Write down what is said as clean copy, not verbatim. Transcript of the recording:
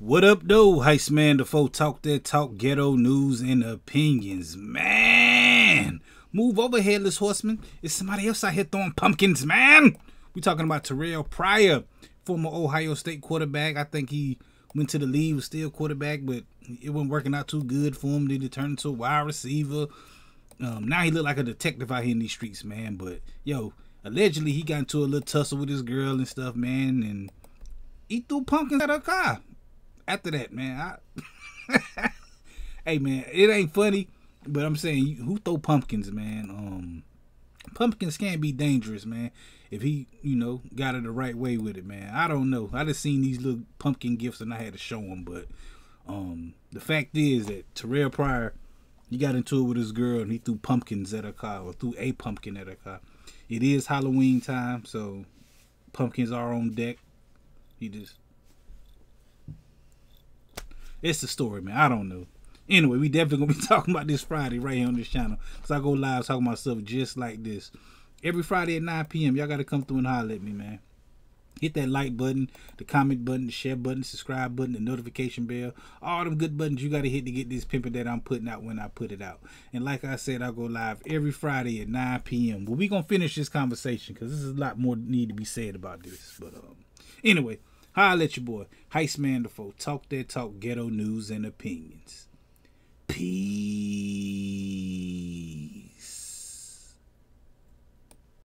What up, though? Heist Man the Foe, talk that talk, ghetto news and opinions. Man, move over, Headless Horseman. It's somebody else out here throwing pumpkins, man. We're talking about Terrelle Pryor, former Ohio State quarterback. I think he went to the league, was still quarterback, but it wasn't working out too good for him. Then he turned into a wide receiver. Now he look like a detective out here in these streets, man. But, yo, allegedly he got into a little tussle with his girl and stuff, man, and he threw pumpkins at her car. After that, man, hey, man, it ain't funny, but I'm saying, who throw pumpkins, man? Pumpkins can be dangerous, man, if he, you know, got it the right way with it, man. I don't know. I just seen these little pumpkin gifts and I had to show them, but the fact is that Terrelle Pryor, he got into it with his girl and he threw pumpkins at her car, or threw a pumpkin at her car. It is Halloween time, so pumpkins are on deck. He just... it's the story, man. I don't know. Anyway, we definitely going to be talking about this Friday right here on this channel, because I go live talking about stuff just like this every Friday at 9 p.m. Y'all got to come through and holler at me, man. Hit that like button, the comment button, the share button, subscribe button, the notification bell. All them good buttons you got to hit to get this pimping that I'm putting out when I put it out. And like I said, I go live every Friday at 9 p.m. Well, we're going to finish this conversation because there's a lot more need to be said about this. But anyway. Holla at your boy, Heist Man the Foe. Talk that talk, ghetto news and opinions. Peace.